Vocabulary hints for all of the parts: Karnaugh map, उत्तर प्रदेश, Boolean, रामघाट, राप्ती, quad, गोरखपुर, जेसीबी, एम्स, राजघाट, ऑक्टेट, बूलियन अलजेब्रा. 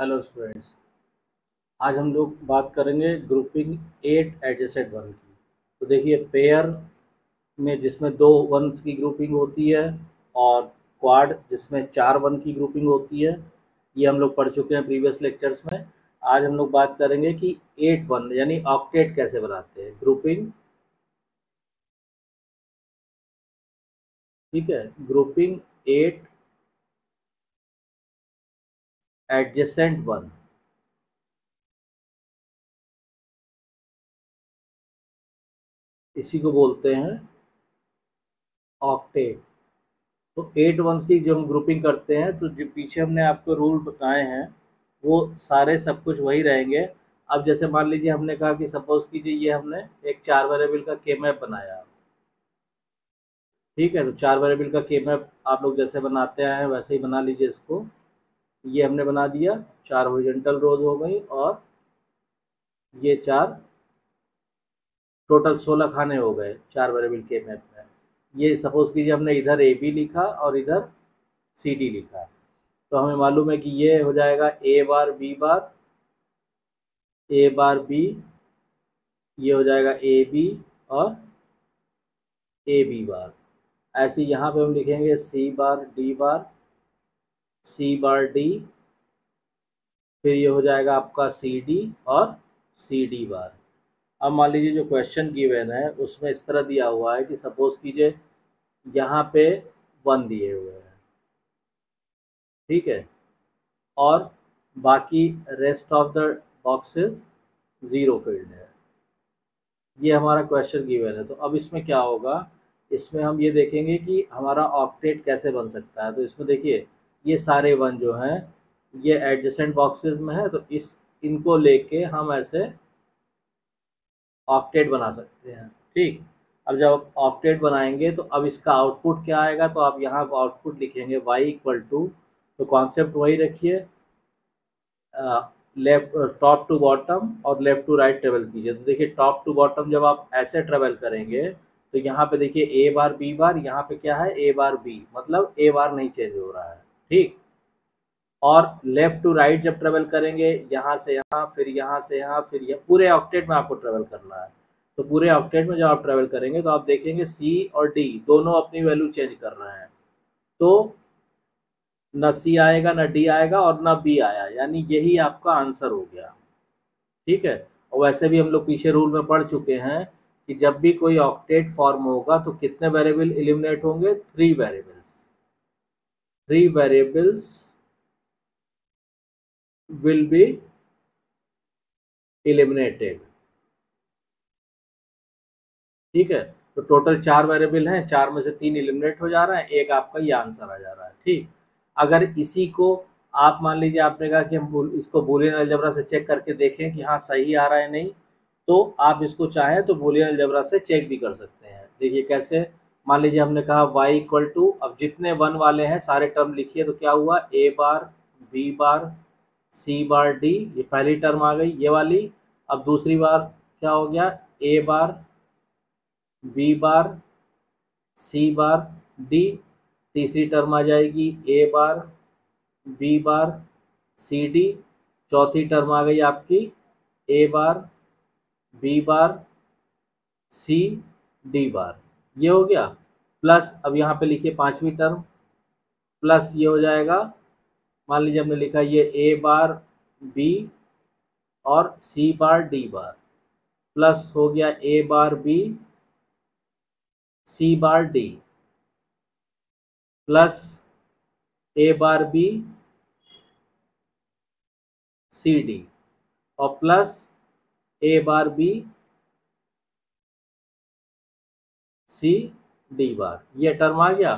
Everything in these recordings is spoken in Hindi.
हेलो स्टूडेंट्स, आज हम लोग बात करेंगे ग्रुपिंग 8 एडजेसेंट वन की। तो देखिए, पेयर में जिसमें दो वंस की ग्रुपिंग होती है और क्वाड जिसमें चार वन की ग्रुपिंग होती है, ये हम लोग पढ़ चुके हैं प्रीवियस लेक्चर्स में। आज हम लोग बात करेंगे कि 8 वन यानी ऑक्टेट कैसे बनाते हैं ग्रुपिंग, ठीक है। ग्रुपिंग 8 एडजेसेंट वन, इसी को बोलते हैं ऑक्टेट। तो 8 वंस की जब हम ग्रुपिंग करते हैं तो जो पीछे हमने आपको रूल बताए हैं वो सारे सब कुछ वही रहेंगे। अब जैसे मान लीजिए हमने कहा कि सपोज कीजिए ये हमने एक 4 वेरिएबल का के मैप बनाया, ठीक है। तो 4 वेरिएबल का के मैप आप लोग जैसे बनाते हैं वैसे ही बना लीजिए इसको। ये हमने बना दिया, 4 हॉरिजॉन्टल रोज हो गई और ये 4 टोटल 16 खाने हो गए 4 वेरिएबल के मैप में। ये सपोज कीजिए हमने इधर AB लिखा और इधर CD लिखा, तो हमें मालूम है कि ये हो जाएगा A बार B, ये हो जाएगा AB और AB बार। ऐसे यहाँ पे हम लिखेंगे C बार D, फिर ये हो जाएगा आपका CD और CD बार। अब मान लीजिए जो क्वेश्चन गिवन है उसमें इस तरह दिया हुआ है कि सपोज कीजिए यहाँ पे 1 दिए हुए हैं, ठीक है, और बाकी rest of the boxes 0 field है। ये हमारा क्वेश्चन गिवन है। तो अब इसमें क्या होगा, इसमें हम ये देखेंगे कि हमारा ऑक्टेट कैसे बन सकता है। तो इसमें देखिए ये सारे 1 जो हैं ये एडजेसेंट बॉक्सेस में है, तो इनको लेके हम ऐसे ऑक्टेट बना सकते हैं, ठीक। अब जब ऑक्टेट बनाएंगे तो अब इसका आउटपुट क्या आएगा, तो आप यहाँ आउटपुट लिखेंगे y = तो कॉन्सेप्ट वही रखिए, लेफ्ट टॉप टू बॉटम और लेफ़्ट टू राइट ट्रेवल कीजिए। तो देखिए टॉप टू बॉटम जब आप ऐसे ट्रेवल करेंगे तो यहाँ पे देखिए A बार B बार, यहाँ पे क्या है A बार B, मतलब A बार नहीं चेंज हो रहा है, ठीक। और लेफ़्ट टू राइट जब ट्रेवल करेंगे यहाँ से यहाँ, फिर यहाँ से यहाँ, फिर यहाँ, पूरे ऑक्टेट में आपको ट्रेवल करना है। तो पूरे ऑक्टेट में जब आप ट्रेवल करेंगे तो आप देखेंगे C और D दोनों अपनी वैल्यू चेंज कर रहे हैं, तो ना C आएगा ना D आएगा और ना B आया, यानी यही आपका आंसर हो गया, ठीक है। और वैसे भी हम लोग पीछे रूल में पढ़ चुके हैं कि जब भी कोई ऑक्टेट फॉर्म होगा तो कितने वेरिएबल एलिमिनेट होंगे, 3 वेरिएबल्स will be eliminated, ठीक है। तो टोटल 4 वेरिएबल हैं, 4 में से 3 एलिमिनेट हो जा रहा है, एक आपका ये आंसर आ जा रहा है, ठीक। अगर इसी को आप मान लीजिए आपने कहा कि हम इसको बूलियन अलजेब्रा से चेक करके देखें कि हाँ सही आ रहा है नहीं, तो आप इसको चाहें तो बूलियन अलजेब्रा से चेक भी कर सकते हैं। देखिए कैसे, मान लीजिए हमने कहा y = अब जितने 1 वाले हैं सारे टर्म लिखिए, तो क्या हुआ A bar B bar C bar D, ये पहली टर्म आ गई ये वाली। अब दूसरी बार क्या हो गया, A bar B bar C bar D, तीसरी टर्म आ जाएगी A bar B bar C D, चौथी टर्म आ गई आपकी A bar B bar C D bar, ये हो गया। प्लस अब यहाँ पे लिखिए 5वीं टर्म, प्लस ये हो जाएगा, मान लीजिए हमने लिखा ये A बार B और C bar D bar, plus हो गया A bar B C bar D, plus A bar B C D और plus A bar B C D bar, ये टर्म आ गया।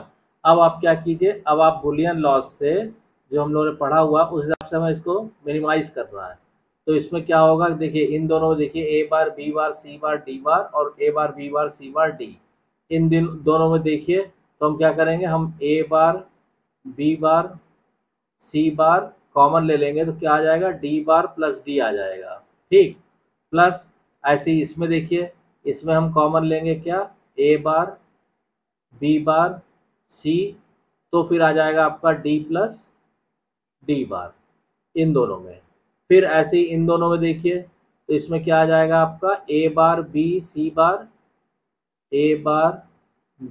अब आप क्या कीजिए, अब आप बूलियन लॉस से जो हम लोगों ने पढ़ा हुआ उस हिसाब से हमें इसको मिनिमाइज करना है। तो इसमें क्या होगा, देखिए इन दोनों में देखिए A bar B bar C bar D बार और A bar B bar C bar D, इन दिन दोनों में देखिए, तो हम क्या करेंगे, हम A bar B bar C bar common ले लेंगे तो क्या आ जाएगा D बार + D आ जाएगा, ठीक। प्लस ऐसे ही इसमें देखिए, इसमें हम कॉमन लेंगे क्या, A bar B bar C, तो फिर आ जाएगा आपका D + D बार। इन दोनों में, फिर ऐसे ही इन दोनों में देखिए तो इसमें क्या आ जाएगा आपका ए bar B C bar, A bar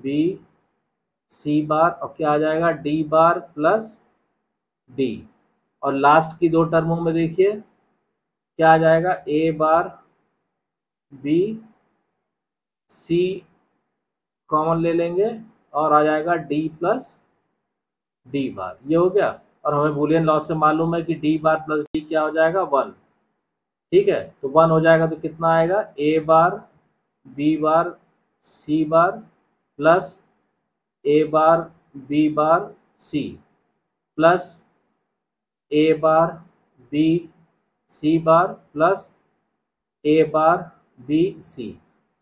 B C बार और क्या आ जाएगा डी बार प्लस डी। और लास्ट की दो टर्मों में देखिए क्या आ जाएगा ए बार बी सी कॉमन ले लेंगे और आ जाएगा डी प्लस डी बार, ये हो गया। और हमें बूलियन लॉ से मालूम है कि डी बार प्लस डी क्या हो जाएगा 1, ठीक है। तो 1 हो जाएगा तो कितना आएगा A bar B bar C bar plus A bar B bar C plus A bar B C bar plus A bar B C.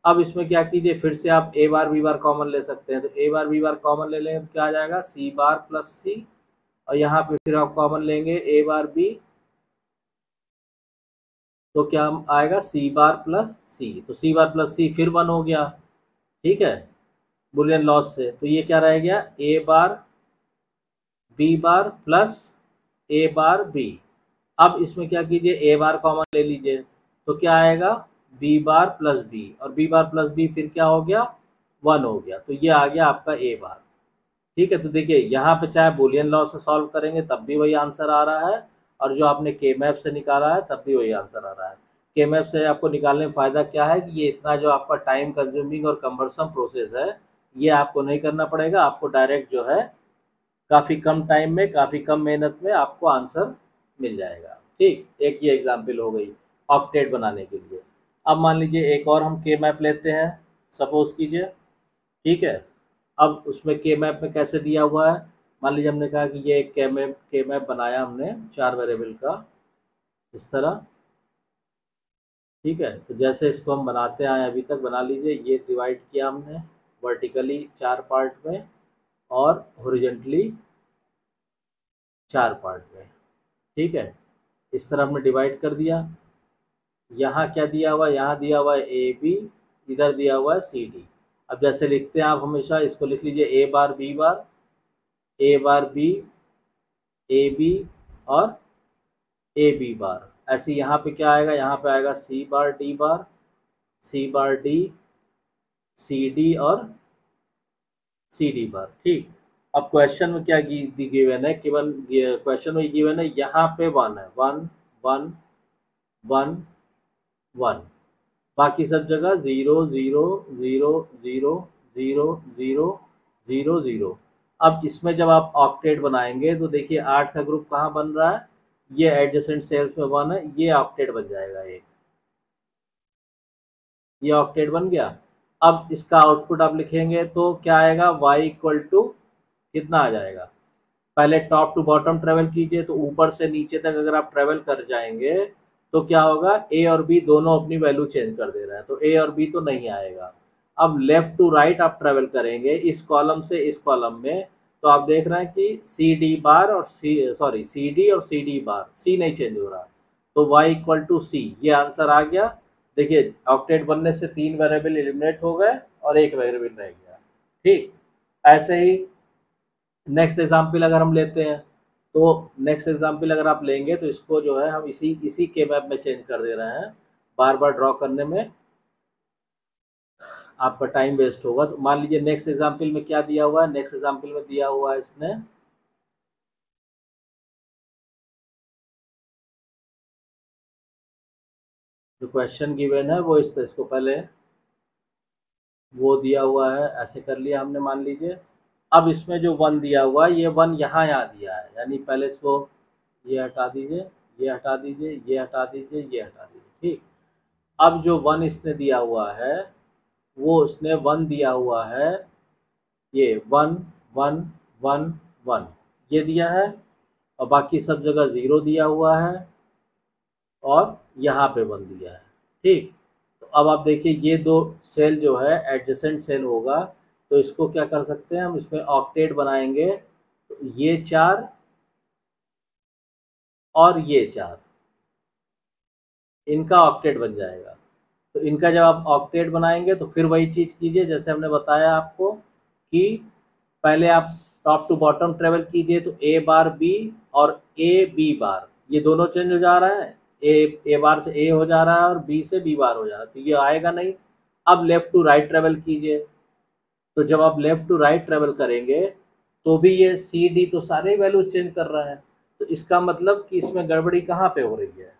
अब इसमें क्या कीजिए फिर से आप ए बार बी बार कॉमन ले सकते हैं, तो ए बार बी बार कॉमन ले लेंगे तो क्या आ जाएगा सी बार प्लस सी, और यहाँ पे फिर आप कॉमन लेंगे ए बार बी तो क्या आएगा सी बार प्लस सी। तो सी बार प्लस सी फिर 1 हो गया, ठीक है, बुलियन लॉस से। तो ये क्या रह गया A bar B bar plus A bar B. अब इसमें क्या कीजिए ए बार कॉमन ले लीजिए तो क्या आएगा बी बार प्लस बी, और बी बार प्लस बी फिर क्या हो गया 1 हो गया। तो ये आ गया आपका ए बार, ठीक है। तो देखिए यहाँ पे चाहे बुलियन लॉस से सॉल्व करेंगे तब भी वही आंसर आ रहा है, और जो आपने के मैप से निकाला है तब भी वही आंसर आ रहा है। के मैप से आपको निकालने में फ़ायदा क्या है कि ये इतना जो आपका टाइम कंज्यूमिंग और कम्बरसम प्रोसेस है ये आपको नहीं करना पड़ेगा, आपको डायरेक्ट जो है काफ़ी कम टाइम में काफ़ी कम मेहनत में आपको आंसर मिल जाएगा, ठीक। एक ये एग्जाम्पल हो गई ऑक्टेट बनाने के लिए। अब मान लीजिए एक और हम के मैप लेते हैं, सपोज कीजिए, ठीक है। अब उसमें के मैप में कैसे दिया हुआ है, मान लीजिए हमने कहा कि ये एक के मैप बनाया हमने 4 वेरिएबल का इस तरह, ठीक है। तो जैसे इसको हम बनाते आए अभी तक, बना लीजिए, ये डिवाइड किया हमने वर्टिकली 4 पार्ट में और हॉरिजॉन्टली 4 पार्ट में, ठीक है। इस तरह हमने डिवाइड कर दिया। यहाँ क्या दिया हुआ है, यहाँ दिया हुआ है ए बी, इधर दिया हुआ है सी डी। अब जैसे लिखते हैं आप हमेशा इसको लिख लीजिए A bar B bar, A bar B, A B और ए बी बार। ऐसे यहाँ पे क्या आएगा, यहाँ पे आएगा C bar D bar, C bar D, C D और सी डी बार, ठीक। अब क्वेश्चन में क्या गिवन है, केवल क्वेश्चन में गिवन है यहाँ पे 1 है, 1 1 1 1, बाकी सब जगह 0 0 0 0 0 0 0 0। अब इसमें जब आप ऑक्टेट बनाएंगे तो देखिए 8 का ग्रुप कहाँ बन रहा है, ये एडजेसेंट सेल्स में 1 है, ये ऑक्टेट बन जाएगा, ये ऑक्टेट बन गया। अब इसका आउटपुट आप लिखेंगे तो क्या आएगा y इक्वल टू कितना आ जाएगा, पहले टॉप टू बॉटम ट्रेवल कीजिए तो ऊपर से नीचे तक अगर आप ट्रेवल कर जाएंगे तो क्या होगा a और b दोनों अपनी वैल्यू चेंज कर दे रहे हैं, तो a और b तो नहीं आएगा। अब लेफ़्ट टू राइट आप ट्रेवल करेंगे इस कॉलम से इस कॉलम में तो आप देख रहे हैं कि सी डी बार और सी डी और सी डी बार, सी नहीं चेंज हो रहा, तो y इक्वल टू सी ये आंसर आ गया। देखिए ऑक्टेट बनने से 3 वेरिएबल एलिमिनेट हो गए और 1 वेरिएबल रह गया, ठीक। ऐसे ही नेक्स्ट एग्जाम्पल अगर हम लेते हैं तो नेक्स्ट एग्जाम्पल अगर आप लेंगे तो इसको जो है हम इसी के मैप में चेंज कर दे रहे हैं, बार बार ड्रॉ करने में आपका टाइम वेस्ट होगा। तो मान लीजिए नेक्स्ट एग्जाम्पल में क्या दिया हुआ है, नेक्स्ट एग्जाम्पल में दिया हुआ है इसने जो क्वेश्चन गिवन है वो इसको पहले वो दिया हुआ है, ऐसे कर लिया हमने मान लीजिए। अब इसमें जो 1 दिया हुआ है ये 1 यहाँ दिया है, यानी पहले इसको ये हटा दीजिए, ये हटा दीजिए, ये हटा दीजिए, ये हटा दीजिए, ठीक। अब जो 1 इसने दिया हुआ है वो उसने 1 दिया हुआ है, ये 1 1 1 1 1 ये दिया है और बाकी सब जगह 0 दिया हुआ है और यहाँ पे 1 दिया है, ठीक। तो अब आप देखिए ये 2 सेल जो है एडजेसेंट सेल होगा तो इसको क्या कर सकते हैं हम, इसमें ऑक्टेट बनाएंगे तो ये 4 और ये 4 इनका ऑक्टेट बन जाएगा। तो इनका जब आप ऑक्टेट बनाएंगे तो फिर वही चीज़ कीजिए जैसे हमने बताया आपको कि पहले आप टॉप टू बॉटम ट्रेवल कीजिए तो ए बार बी और ए बी बार ये दोनों चेंज हो जा रहा है, ए बार से ए हो जा रहा है और बी से बी बार हो जा रहा है, तो ये आएगा नहीं। अब लेफ़्ट टू राइट ट्रेवल कीजिए, तो जब आप लेफ़्ट टू राइट ट्रेवल करेंगे तो भी ये सी डी तो सारे वैल्यूज चेंज कर रहा है, तो इसका मतलब कि इसमें गड़बड़ी कहाँ पे हो रही है।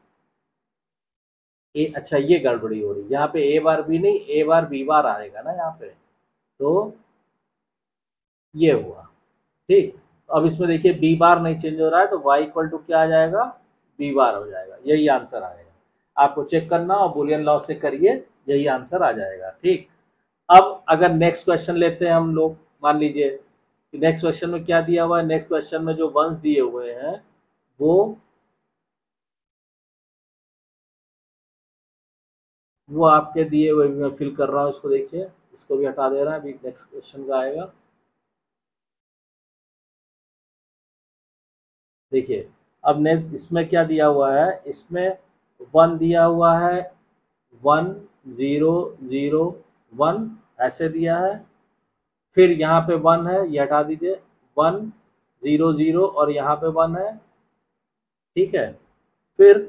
ए अच्छा ये गड़बड़ी हो रही है, यहाँ पे ए बार बी नहीं ए बार बी बार आएगा ना यहाँ पे, तो ये हुआ ठीक। अब इसमें देखिए बी बार नहीं चेंज हो रहा है, तो वाई इक्वल टू क्या आ जाएगा, बी बार हो जाएगा, यही आंसर आएगा। आपको चेक करना और बुलियन लॉ से करिए, यही आंसर आ जाएगा ठीक। अब अगर नेक्स्ट क्वेश्चन लेते हैं हम लोग, मान लीजिए नेक्स्ट क्वेश्चन में क्या दिया हुआ है, नेक्स्ट क्वेश्चन में जो वंस दिए हुए हैं वो आपके दिए हुए मैं फिल कर रहा हूँ, इसको देखिए, इसको भी हटा दे रहा है, अभी नेक्स्ट क्वेश्चन का आएगा। देखिए अब नेक्स्ट इसमें क्या दिया हुआ है, इसमें 1 दिया हुआ है 1 0 0 1 ऐसे दिया है, फिर यहाँ पे 1 है, ये हटा दीजिए 1 0 0 और यहाँ पे 1 है ठीक है, फिर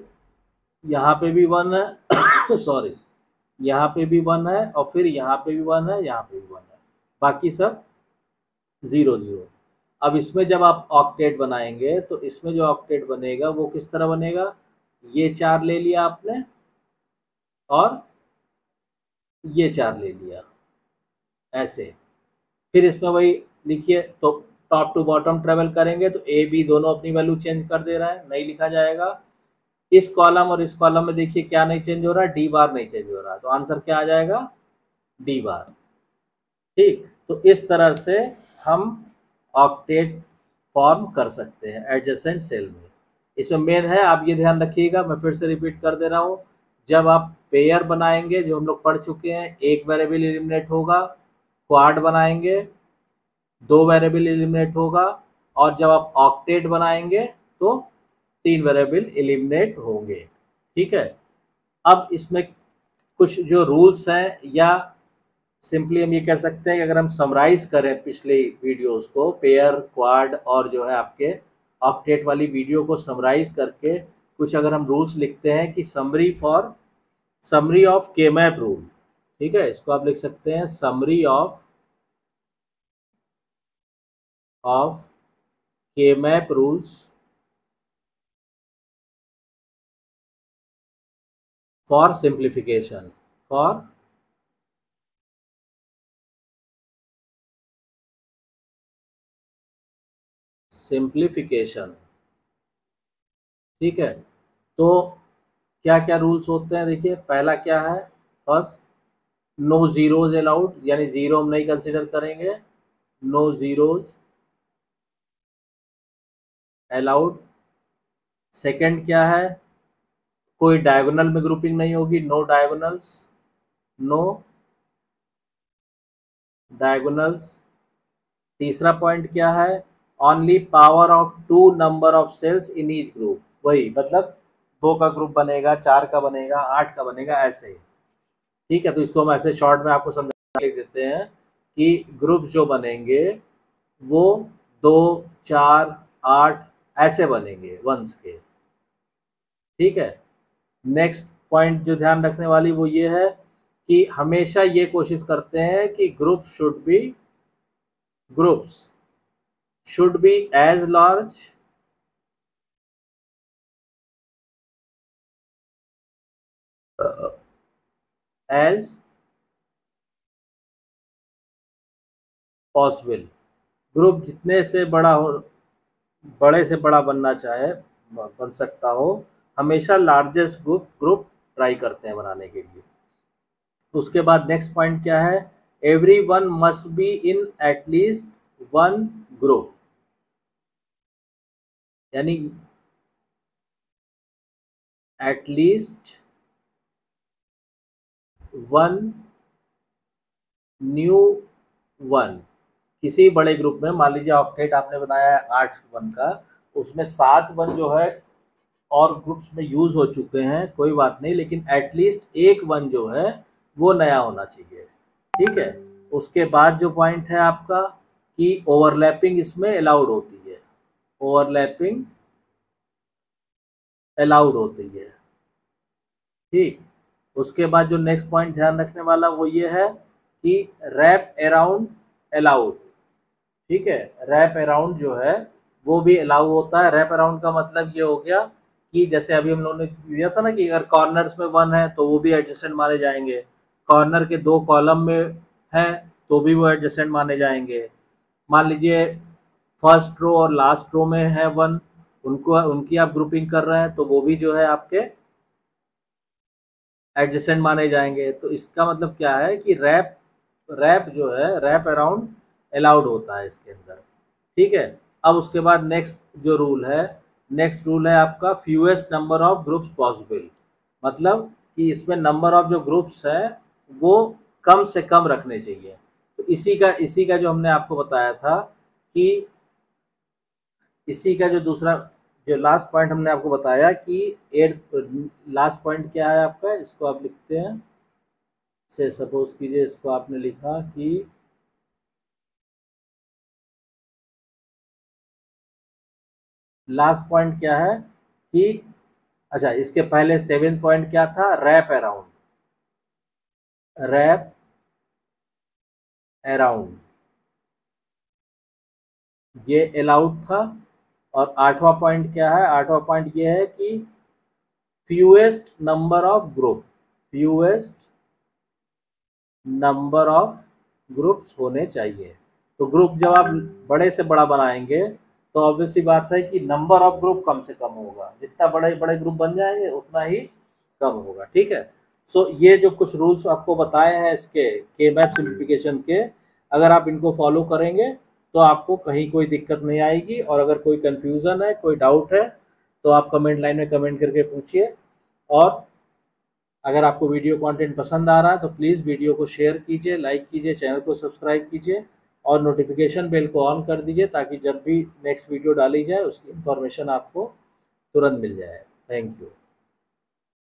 यहाँ पे भी 1 है सॉरी यहाँ पे भी 1 है और फिर यहाँ पे भी 1 है, यहाँ पे भी 1 है, बाकी सब 0 0। अब इसमें जब आप ऑक्टेट बनाएंगे तो इसमें जो ऑक्टेट बनेगा वो किस तरह बनेगा, ये 4 ले लिया आपने और ये 4 ले लिया ऐसे, फिर इसमें वही लिखिए, तो टॉप टू बॉटम ट्रेवल करेंगे तो ए बी दोनों अपनी वैल्यू चेंज कर दे रहा है, नहीं लिखा जाएगा। इस कॉलम और इस कॉलम में देखिए क्या नहीं चेंज हो रहा, डी बार नहीं चेंज हो रहा, तो आंसर क्या आ जाएगा, डी बार ठीक। तो इस तरह से हम ऑक्टेट फॉर्म कर सकते हैं एडजेसेंट सेल में। इसमें मेन है, आप ये ध्यान रखिएगा, मैं फिर से रिपीट कर दे रहा हूँ, जब आप पेयर बनाएंगे जो हम लोग पढ़ चुके हैं, एक वेरिएबल एलिमिनेट होगा, क्वाड बनाएंगे 2 वेरिएबल एलिमिनेट होगा, और जब आप ऑक्टेट बनाएंगे तो 3 वेरिएबल एलिमिनेट होंगे ठीक है। अब इसमें कुछ जो रूल्स हैं, या सिंपली हम ये कह सकते हैं कि अगर हम समराइज करें पिछले वीडियोस को, पेयर क्वाड और जो है आपके ऑक्टेट वाली वीडियो को समराइज करके कुछ अगर हम रूल्स लिखते हैं कि summary of K map rule ठीक है, इसको आप लिख सकते हैं summary of K map rules for simplification, for simplification ठीक है। तो क्या क्या रूल्स होते हैं देखिए, पहला क्या है, फर्स्ट नो जीरोज अलाउड, यानी जीरो हम नहीं कंसिडर करेंगे, नो जीरोज अलाउड। सेकंड क्या है, कोई डायगोनल में ग्रुपिंग नहीं होगी, नो डायगोनल्स, नो डायगोनल्स। तीसरा पॉइंट क्या है, only power of 2 number of cells in each group, वही मतलब 2 का ग्रुप बनेगा, 4 का बनेगा, 8 का बनेगा ऐसे ही ठीक है। तो इसको हम ऐसे शॉर्ट में आपको समझा लिख देते हैं कि ग्रुप जो बनेंगे वो 2 4 8 ऐसे बनेंगे वंस के ठीक है। नेक्स्ट पॉइंट जो ध्यान रखने वाली वो ये है कि हमेशा ये कोशिश करते हैं कि groups should be as large as possible, group जितने से बड़ा हो, बड़े से बड़ा बनना चाहे बन सकता हो, हमेशा लार्जेस्ट ग्रुप ट्राई करते हैं बनाने के लिए। उसके बाद नेक्स्ट पॉइंट क्या है, every one must be in at least one group, यानी एटलीस्ट न्यू वन किसी बड़े ग्रुप में, मान लीजिए ऑक्टेट आपने बनाया है 8 वन का, उसमें 7 वन जो है और ग्रुप्स में यूज हो चुके हैं, कोई बात नहीं, लेकिन एटलीस्ट 1 वन जो है वो नया होना चाहिए ठीक है। उसके बाद जो पॉइंट है आपका कि ओवरलैपिंग इसमें अलाउड होती है, ओवरलैपिंग अलाउड होती है। ठीक, उसके बाद जो नेक्स्ट पॉइंट ध्यान रखने वाला वो ये है कि रैप अराउंड अलाउड। ठीक है, रैप अराउंड जो है वो भी अलाउ होता है। रैप अराउंड का मतलब ये हो गया कि जैसे अभी हम लोगों ने दिया था ना कि अगर कॉर्नर्स में वन है तो वो भी एडजेसेंट माने जाएंगे, कॉर्नर के दो कॉलम में हैं तो भी वो एडजेसेंट माने जाएंगे। मान लीजिए फर्स्ट रो और लास्ट रो में है वन, उनको उनकी आप ग्रुपिंग कर रहे हैं तो वो भी जो है आपके एडजेसेंट माने जाएंगे। तो इसका मतलब क्या है कि रैप जो है रैप अराउंड अलाउड होता है इसके अंदर। ठीक है, अब उसके बाद नेक्स्ट जो रूल है, नेक्स्ट रूल है आपका fewest number of groups possible. मतलब कि इसमें नंबर ऑफ जो ग्रुप्स हैं वो कम से कम रखने चाहिए। तो इसी का जो हमने आपको बताया था कि इसी का जो दूसरा जो लास्ट पॉइंट हमने आपको बताया कि लास्ट पॉइंट क्या है आपका, इसको आप लिखते हैं से सपोज कीजिए इसको आपने लिखा कि लास्ट पॉइंट क्या है कि अच्छा इसके पहले 7th पॉइंट क्या था, रैप अराउंड ये अलाउड था। और 8वां पॉइंट क्या है, 8वां पॉइंट ये है कि फ्यूएस्ट नंबर ऑफ ग्रुप्स होने चाहिए। तो ग्रुप जब आप बड़े से बड़ा बनाएंगे तो ऑब्वियसली बात है कि नंबर ऑफ ग्रुप कम से कम होगा, जितना बड़े बड़े ग्रुप बन जाएंगे उतना ही कम होगा। ठीक है, सो ये जो कुछ रूल्स आपको बताए हैं इसके के मैप सिंप्लीफिकेशन के, अगर आप इनको फॉलो करेंगे तो आपको कहीं कोई दिक्कत नहीं आएगी। और अगर कोई कंफ्यूजन है, कोई डाउट है तो आप कमेंट लाइन में कमेंट करके पूछिए। और अगर आपको वीडियो कंटेंट पसंद आ रहा है तो प्लीज़ वीडियो को शेयर कीजिए, लाइक कीजिए, चैनल को सब्सक्राइब कीजिए और नोटिफिकेशन बेल को ऑन कर दीजिए ताकि जब भी नेक्स्ट वीडियो डाली जाए उसकी इन्फॉर्मेशन आपको तुरंत मिल जाए। Thank you.